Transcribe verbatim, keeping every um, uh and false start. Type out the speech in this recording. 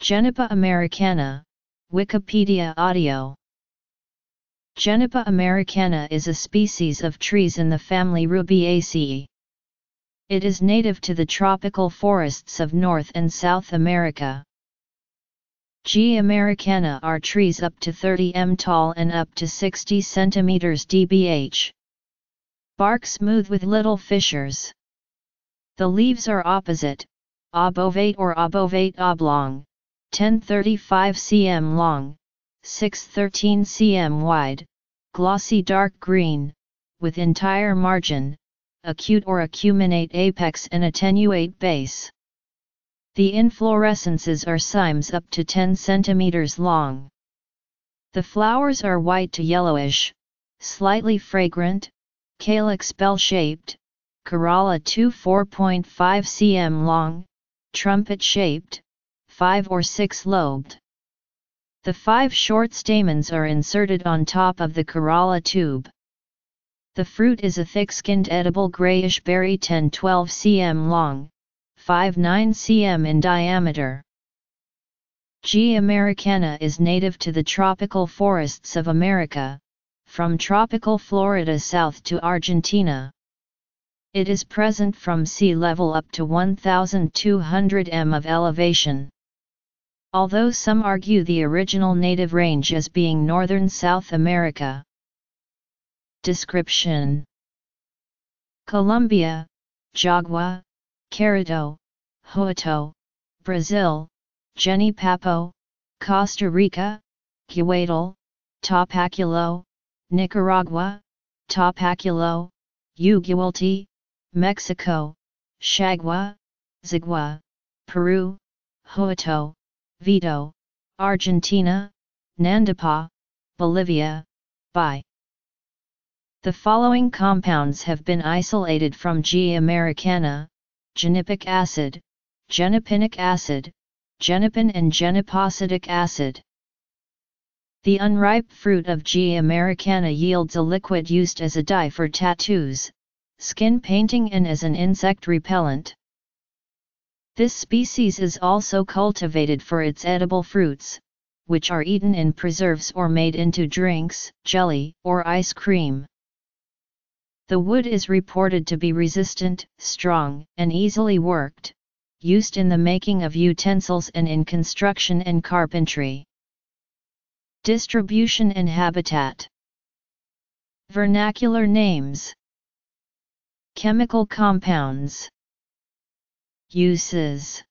Genipa americana, Wikipedia audio. Genipa americana is a species of trees in the family Rubiaceae. It is native to the tropical forests of North and South America. G. americana are trees up to thirty meters tall and up to sixty centimeters dbh. Bark smooth with little fissures. The leaves are opposite, obovate or obovate oblong, ten to thirty-five centimeters long, six to thirteen centimeters wide, glossy dark green, with entire margin, acute or acuminate apex and attenuate base. The inflorescences are cymes up to ten centimeters long. The flowers are white to yellowish, slightly fragrant, calyx bell-shaped, corolla two to four point five centimeters long, trumpet-shaped, five or six lobed. The five short stamens are inserted on top of the corolla tube. The fruit is a thick-skinned edible grayish berry ten to twelve centimeters long, five to nine centimeters in diameter. G. americana is native to the tropical forests of America, from tropical Florida south to Argentina. It is present from sea level up to one thousand two hundred meters of elevation. Although some argue the original native range as being northern South America. Description: Colombia, Jagua, Carito, Huato, Brazil, Genipapo, Costa Rica, Guaidal, Topaculo, Nicaragua, Topaculo, Ugualti, Mexico, Chagua, Zagua, Peru, Huato, Vito, Argentina, Nandapa, Bolivia, Bahia. The following compounds have been isolated from G. americana: genipic acid, genipinic acid, genipin and genipositic acid. The unripe fruit of G. americana yields a liquid used as a dye for tattoos, skin painting and as an insect repellent. This species is also cultivated for its edible fruits, which are eaten in preserves or made into drinks, jelly, or ice cream. The wood is reported to be resistant, strong, and easily worked, used in the making of utensils and in construction and carpentry. Distribution and habitat. Vernacular names. Chemical compounds. Uses.